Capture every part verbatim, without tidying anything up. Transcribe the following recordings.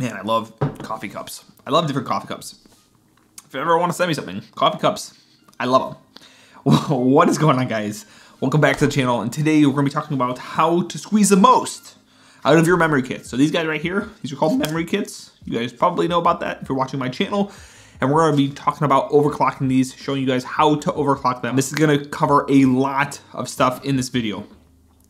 Man, I love coffee cups. I love different coffee cups. If you ever want to send me something, coffee cups, I love them. What is going on, guys? Welcome back to the channel, and today we're going to be talking about how to squeeze the most out of your memory kits. So these guys right here, these are called memory kits. You guys probably know about that if you're watching my channel. And we're gonna be talking about overclocking these, showing you guys how to overclock them. This is gonna cover a lot of stuff in this video.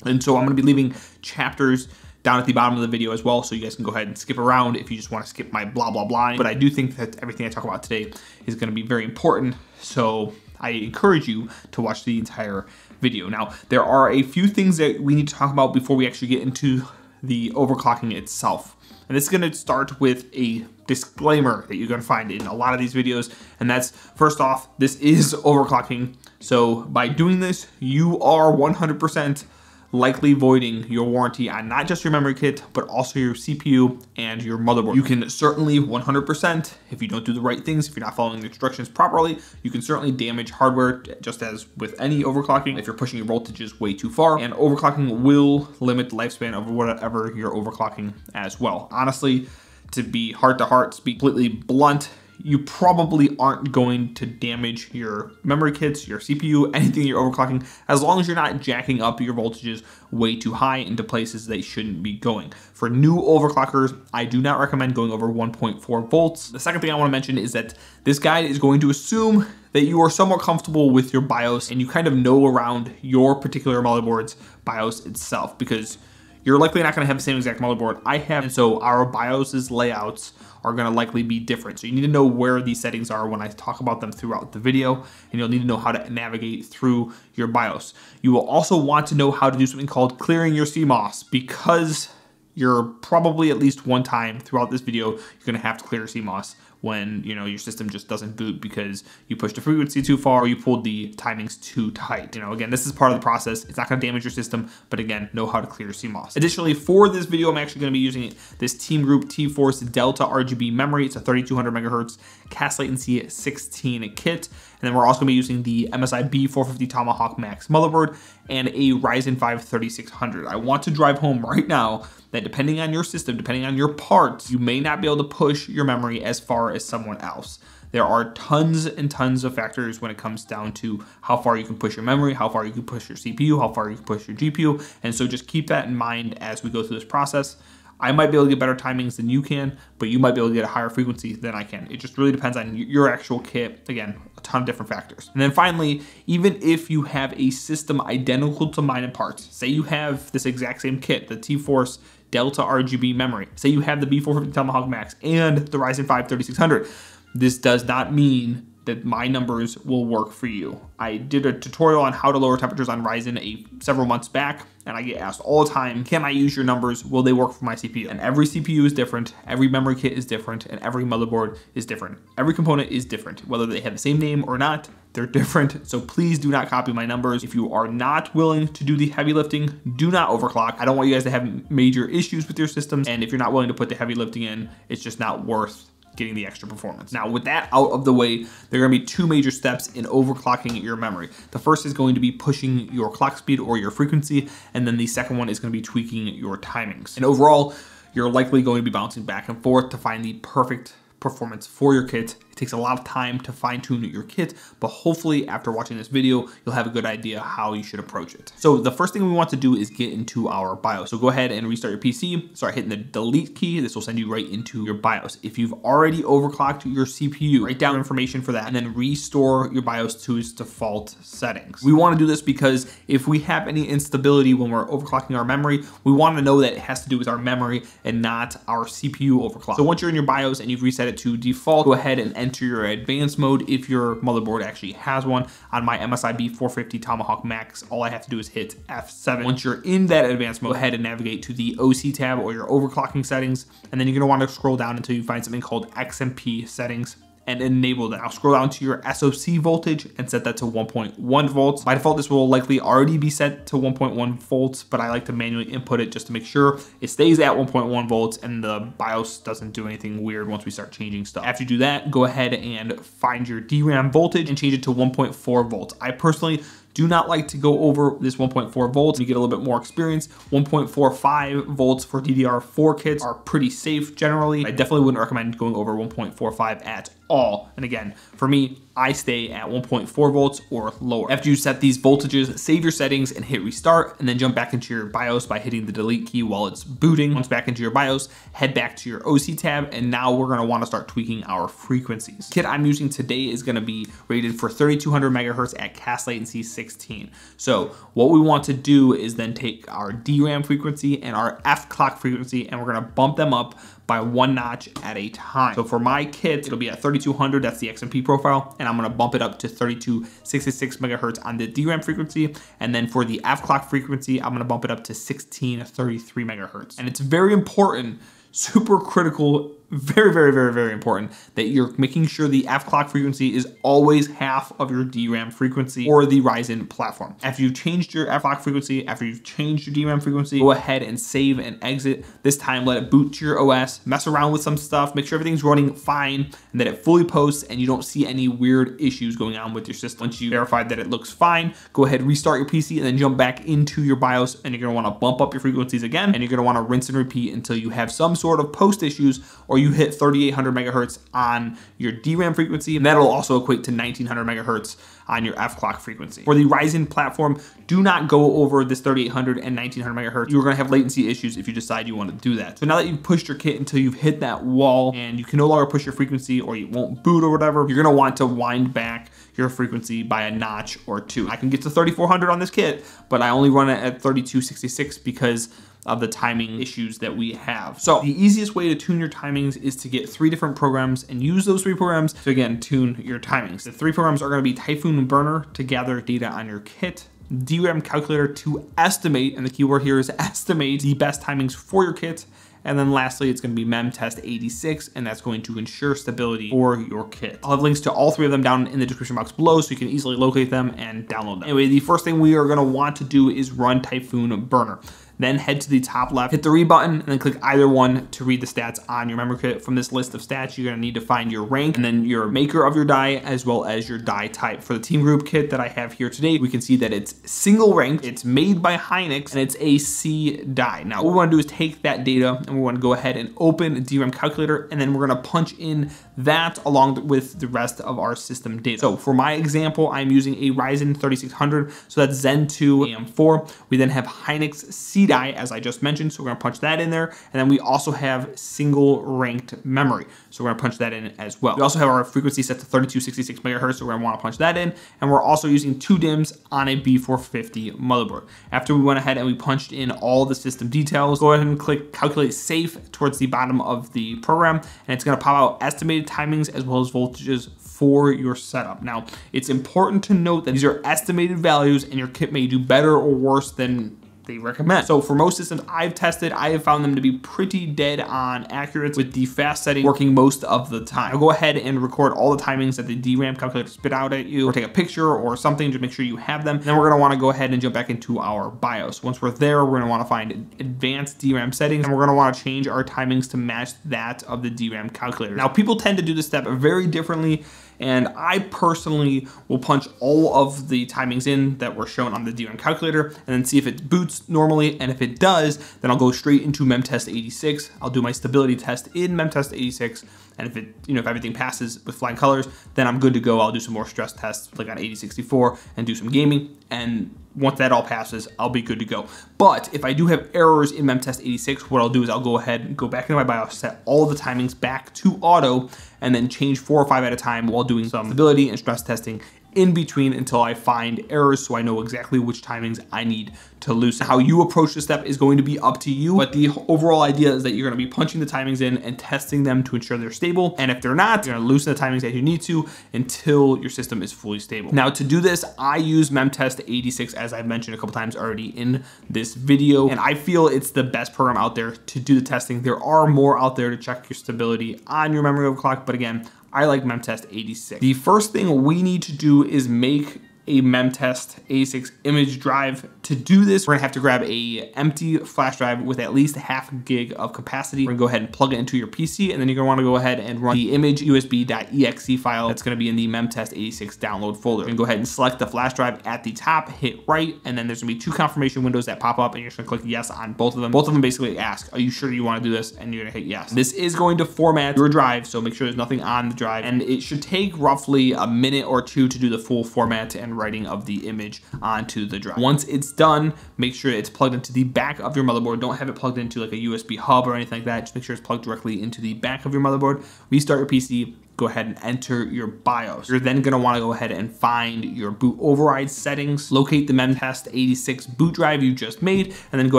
And so I'm gonna be leaving chapters down at the bottom of the video as well, so you guys can go ahead and skip around if you just wanna skip my blah, blah, blah. But I do think that everything I talk about today is gonna be very important, so I encourage you to watch the entire video. Now, there are a few things that we need to talk about before we actually get into the overclocking itself. And this is gonna start with a disclaimer that you're gonna find in a lot of these videos, and that's, first off, this is overclocking. So by doing this, you are one hundred percent likely voiding your warranty on not just your memory kit, but also your C P U and your motherboard. You can certainly one hundred percent, if you don't do the right things, if you're not following the instructions properly, you can certainly damage hardware, just as with any overclocking, if you're pushing your voltages way too far. And overclocking will limit the lifespan of whatever you're overclocking as well. Honestly, to be heart to heart, to be completely blunt, you probably aren't going to damage your memory kits, your C P U, anything you're overclocking, as long as you're not jacking up your voltages way too high into places they shouldn't be going. For new overclockers, I do not recommend going over one point four volts. The second thing I wanna mention is that this guide is going to assume that you are somewhat comfortable with your BIOS and you kind of know around your particular motherboard's BIOS itself, because you're likely not gonna have the same exact motherboard I have, and so our BIOS's layouts are gonna likely be different. So you need to know where these settings are when I talk about them throughout the video, and you'll need to know how to navigate through your BIOS. You will also want to know how to do something called clearing your C MOS, because you're probably at least one time throughout this video, you're gonna have to clear C MOS when, you know, your system just doesn't boot because you pushed the frequency too far or you pulled the timings too tight. You know, again, this is part of the process. It's not gonna damage your system, but again, know how to clear C MOS. Additionally, for this video, I'm actually gonna be using this Team Group T Force Delta R G B memory. It's a thirty-two hundred megahertz C A S latency sixteen kit. And then we're also gonna be using the M S I B four fifty Tomahawk Max motherboard and a Ryzen five thirty-six hundred. I want to drive home right now that depending on your system, depending on your parts, you may not be able to push your memory as far as someone else. There are tons and tons of factors when it comes down to how far you can push your memory, how far you can push your C P U, how far you can push your G P U. And so just keep that in mind as we go through this process. I might be able to get better timings than you can, but you might be able to get a higher frequency than I can. It just really depends on your actual kit. Again, a ton of different factors. And then finally, even if you have a system identical to mine in parts, say you have this exact same kit, the T-Force Delta R G B memory, say you have the B four fifty Tomahawk Max and the Ryzen five thirty-six hundred, this does not mean that my numbers will work for you. I did a tutorial on how to lower temperatures on Ryzen a, several months back, and I get asked all the time, can I use your numbers? Will they work for my C P U? And every C P U is different, every memory kit is different, and every motherboard is different. Every component is different, whether they have the same name or not, they're different, so please do not copy my numbers. If you are not willing to do the heavy lifting, do not overclock. I don't want you guys to have major issues with your systems, and if you're not willing to put the heavy lifting in, it's just not worth getting the extra performance. Now, with that out of the way, there are gonna be two major steps in overclocking your memory. The first is going to be pushing your clock speed or your frequency, and then the second one is gonna be tweaking your timings. And overall, you're likely going to be bouncing back and forth to find the perfect performance for your kit. It takes a lot of time to fine tune your kit, but hopefully after watching this video, you'll have a good idea how you should approach it. So the first thing we want to do is get into our BIOS. So go ahead and restart your P C, start hitting the delete key. This will send you right into your BIOS. If you've already overclocked your C P U, write down information for that and then restore your BIOS to its default settings. We wanna do this because if we have any instability when we're overclocking our memory, we wanna know that it has to do with our memory and not our C P U overclock. So once you're in your BIOS and you've reset it to default, go ahead and enter your advanced mode if your motherboard actually has one. On my M S I B four fifty Tomahawk Max, all I have to do is hit F seven. Once you're in that advanced mode, go ahead and navigate to the O C tab or your overclocking settings, and then you're gonna wanna scroll down until you find something called X M P settings and enable that. Now scroll down to your S O C voltage and set that to one point one volts. By default, this will likely already be set to one point one volts, but I like to manually input it just to make sure it stays at one point one volts and the BIOS doesn't do anything weird once we start changing stuff. After you do that, go ahead and find your D RAM voltage and change it to one point four volts. I personally do not like to go over this one point four volts. You get a little bit more experience. one point four five volts for D D R four kits are pretty safe generally. I definitely wouldn't recommend going over one point four five at all. And again, for me, I stay at one point four volts or lower. After you set these voltages, save your settings and hit restart, and then jump back into your BIOS by hitting the delete key while it's booting. Once back into your BIOS, head back to your O C tab, and now we're gonna wanna start tweaking our frequencies. The kit I'm using today is gonna be rated for thirty-two hundred megahertz at C A S latency sixteen. So what we want to do is then take our D RAM frequency and our F clock frequency, and we're gonna bump them up by one notch at a time. So for my kit, it'll be at thirty-two hundred, that's the X M P profile, and I'm gonna bump it up to thirty-two sixty-six megahertz on the D RAM frequency. And then for the F clock frequency, I'm gonna bump it up to sixteen thirty-three megahertz. And it's very important, super critical, very, very, very, very important that you're making sure the F clock frequency is always half of your D RAM frequency or the Ryzen platform. After you've changed your F clock frequency, after you've changed your D RAM frequency, go ahead and save and exit. This time, let it boot to your O S, mess around with some stuff, make sure everything's running fine and that it fully posts and you don't see any weird issues going on with your system. Once you verified that it looks fine, go ahead, restart your P C and then jump back into your BIOS, and you're gonna wanna bump up your frequencies again, and you're gonna wanna rinse and repeat until you have some sort of post issues or you hit thirty-eight hundred megahertz on your D RAM frequency, and that'll also equate to nineteen hundred megahertz on your F clock frequency. For the Ryzen platform, do not go over this thirty-eight hundred and nineteen hundred megahertz. You're gonna have latency issues if you decide you wanna do that. So now that you've pushed your kit until you've hit that wall and you can no longer push your frequency or you won't boot or whatever, you're gonna want to wind back your frequency by a notch or two. I can get to thirty-four hundred on this kit, but I only run it at thirty-two sixty-six because of the timing issues that we have. So the easiest way to tune your timings is to get three different programs and use those three programs to again, tune your timings. The three programs are gonna be Typhoon Burner to gather data on your kit, D RAM Calculator to estimate, and the keyword here is estimate the best timings for your kit, and then lastly, it's gonna be MemTest eighty-six, and that's going to ensure stability for your kit. I'll have links to all three of them down in the description box below so you can easily locate them and download them. Anyway, the first thing we are gonna want to do is run Typhoon Burner. Then head to the top left, hit the read button, and then click either one to read the stats on your memory kit. From this list of stats, you're gonna need to find your rank and then your maker of your die, as well as your die type. For the Team Group kit that I have here today, we can see that it's single ranked, it's made by Hynix, and it's a C die. Now, what we wanna do is take that data, and we wanna go ahead and open a D RAM calculator, and then we're gonna punch in that along with the rest of our system data. So for my example, I'm using a Ryzen thirty-six hundred, so that's Zen two A M four. We then have Hynix C die, as I just mentioned, so we're gonna punch that in there. And then we also have single ranked memory, so we're gonna punch that in as well. We also have our frequency set to thirty-two sixty-six megahertz, so we're gonna wanna punch that in. And we're also using two D I Ms on a B four fifty motherboard. After we went ahead and we punched in all the system details, go ahead and click calculate safe towards the bottom of the program, and it's gonna pop out estimated timings as well as voltages for your setup. Now, it's important to note that these are estimated values and your kit may do better or worse than they recommend. So for most systems I've tested, I have found them to be pretty dead on accurate with the fast setting working most of the time. Now go ahead and record all the timings that the D RAM calculator spit out at you, or take a picture or something to make sure you have them. Then we're gonna wanna go ahead and jump back into our BIOS. Once we're there, we're gonna wanna find advanced D RAM settings, and we're gonna wanna change our timings to match that of the D RAM calculator. Now people tend to do this step very differently, and I personally will punch all of the timings in that were shown on the D RAM calculator and then see if it boots normally. And if it does, then I'll go straight into MemTest eighty-six. I'll do my stability test in MemTest eighty-six. And if it, you know, if everything passes with flying colors, then I'm good to go. I'll do some more stress tests like on A I D A sixty-four and do some gaming. And once that all passes, I'll be good to go. But if I do have errors in MemTest eighty-six, what I'll do is I'll go ahead and go back into my BIOS, set all the timings back to auto, and then change four or five at a time while doing some stability and stress testing in between until I find errors, so I know exactly which timings I need to loosen. How you approach this step is going to be up to you, but the overall idea is that you're gonna be punching the timings in and testing them to ensure they're stable. And if they're not, you're gonna loosen the timings that you need to until your system is fully stable. Now to do this, I use MemTest eighty-six, as I've mentioned a couple times already in this video, and I feel it's the best program out there to do the testing. There are more out there to check your stability on your memory overclock, but again, I like MemTest eighty-six. The first thing we need to do is make a MemTest eighty-six image drive. To do this, we're gonna have to grab a empty flash drive with at least half gig of capacity. We're gonna go ahead and plug it into your P C, and then you're gonna wanna go ahead and run the image U S B dot E X E file that's gonna be in the MemTest eighty-six download folder. You're gonna go ahead and select the flash drive at the top, hit right, and then there's gonna be two confirmation windows that pop up, and you're just gonna click yes on both of them. Both of them basically ask, are you sure you wanna do this? And you're gonna hit yes. This is going to format your drive, so make sure there's nothing on the drive, and it should take roughly a minute or two to do the full format and writing of the image onto the drive. Once it's done, make sure it's plugged into the back of your motherboard. Don't have it plugged into like a U S B hub or anything like that. Just make sure it's plugged directly into the back of your motherboard. Restart your P C. Go ahead and enter your BIOS. You're then gonna wanna go ahead and find your boot override settings, locate the MemTest eighty-six boot drive you just made, and then go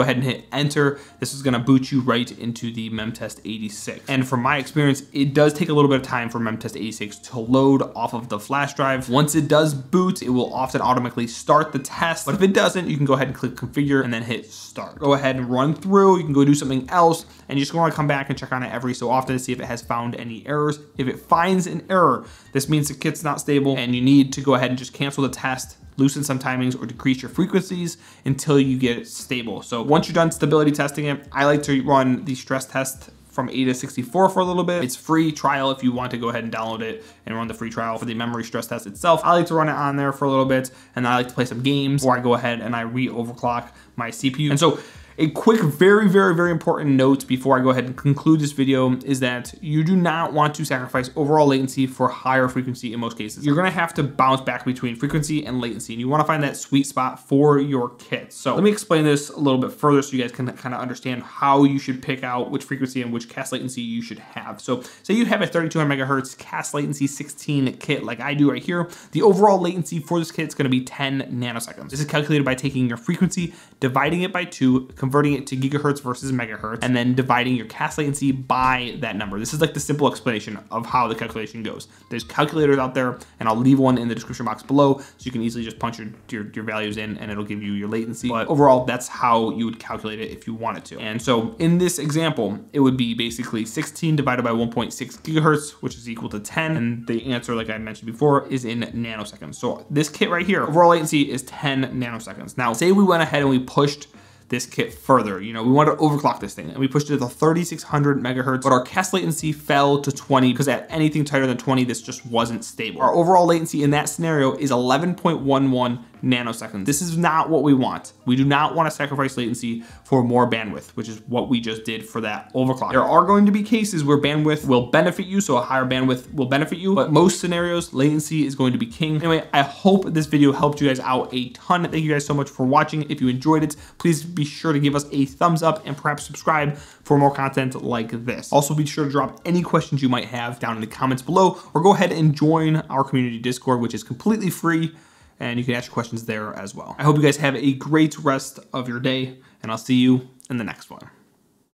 ahead and hit enter. This is gonna boot you right into the MemTest eighty-six. And from my experience, it does take a little bit of time for MemTest eighty-six to load off of the flash drive. Once it does boot, it will often automatically start the test, but if it doesn't, you can go ahead and click configure and then hit start. Go ahead and run through, you can go do something else, and you're just gonna come back and check on it every so often to see if it has found any errors. If it finds an error, this means the kit's not stable and you need to go ahead and just cancel the test, loosen some timings, or decrease your frequencies until you get it stable. So once you're done stability testing it, I like to run the stress test from A I D A sixty-four for a little bit. It's free trial if you want to go ahead and download it and run the free trial for the memory stress test itself. I like to run it on there for a little bit, and I like to play some games, or I go ahead and I re-overclock my C P U. And so a quick, very, very, very important note before I go ahead and conclude this video is that you do not want to sacrifice overall latency for higher frequency in most cases. You're gonna have to bounce back between frequency and latency, and you wanna find that sweet spot for your kit. So let me explain this a little bit further so you guys can kind of understand how you should pick out which frequency and which C A S latency you should have. So say you have a thirty-two hundred megahertz C A S latency sixteen kit like I do right here. The overall latency for this kit is gonna be ten nanoseconds. This is calculated by taking your frequency, dividing it by two, converting it to gigahertz versus megahertz, and then dividing your C A S latency by that number. This is like the simple explanation of how the calculation goes. There's calculators out there, and I'll leave one in the description box below, so you can easily just punch your, your, your values in and it'll give you your latency. But overall, that's how you would calculate it if you wanted to. And so in this example, it would be basically sixteen divided by one point six gigahertz, which is equal to ten. And the answer, like I mentioned before, is in nanoseconds. So this kit right here, overall latency is ten nanoseconds. Now, say we went ahead and we pushed this kit further. You know, we wanted to overclock this thing and we pushed it to the thirty-six hundred megahertz, but our C A S latency fell to twenty because at anything tighter than twenty, this just wasn't stable. Our overall latency in that scenario is eleven point one one nanoseconds. This is not what we want. We do not want to sacrifice latency for more bandwidth, which is what we just did for that overclock. There are going to be cases where bandwidth will benefit you, so a higher bandwidth will benefit you, but most scenarios, latency is going to be king. Anyway, I hope this video helped you guys out a ton. Thank you guys so much for watching. If you enjoyed it, please be sure to give us a thumbs up and perhaps subscribe for more content like this. Also, be sure to drop any questions you might have down in the comments below, or go ahead and join our community Discord, which is completely free, and you can ask your questions there as well. I hope you guys have a great rest of your day, and I'll see you in the next one.